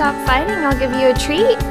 stop fighting, I'll give you a treat.